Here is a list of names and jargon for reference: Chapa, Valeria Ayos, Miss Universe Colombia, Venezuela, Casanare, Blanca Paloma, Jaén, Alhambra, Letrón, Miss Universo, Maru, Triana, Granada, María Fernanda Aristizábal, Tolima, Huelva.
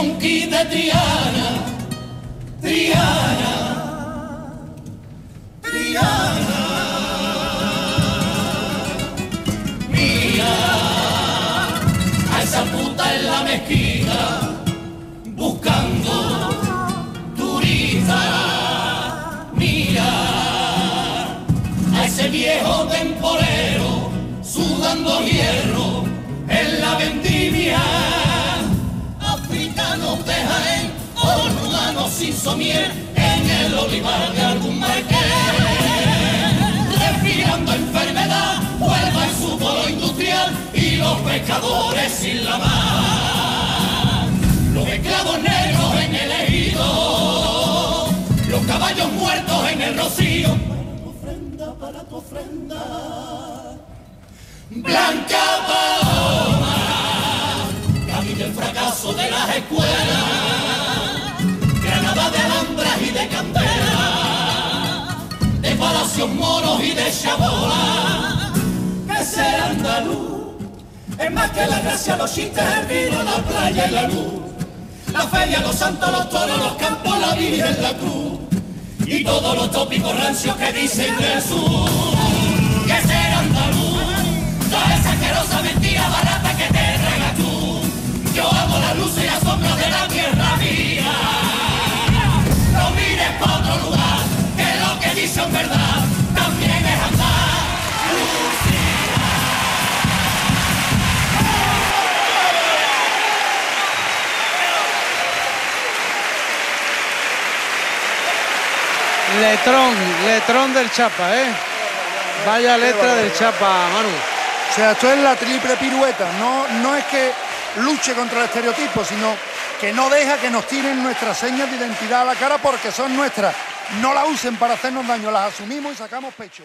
yonquita Triana, Triana, Triana. Mira a esa puta en la mezquita buscando turista. Mira a ese viejo temporero sudando hierro en la vendimia. Africanos de Jaén, oruganos sin somier en el olivar de algún marqués, respirando enfermedad. Huelva en su polo industrial y los pescadores sin la mar, los esclavos negros en el ejido, los caballos muertos en el rocío. Para tu ofrenda, Blanca Paloma, camino el fracaso de las escuelas, Granada de alhambras y de candelas, de palacios moros y de chabolas. Ser andaluz es más que la gracia, los chistes, el vino, la playa y la luz, la feria, los santos, los toros, los campos, la virgen, la cruz y todos los tópicos rancios que dicen del sur. Que ser andaluz, toda esa asquerosa mentira barata que te tragas tú. Yo amo la luz y la sombra de la tierra mía. No mires pa' otro lugar, que lo que dicen es verdad, también es andar. Letrón del Chapa, ¿eh? Vaya letra del Chapa, Maru. O sea, esto es la triple pirueta. No es que luche contra el estereotipo, sino que no deja que nos tiren nuestras señas de identidad a la cara porque son nuestras. No la usen para hacernos daño, las asumimos y sacamos pecho.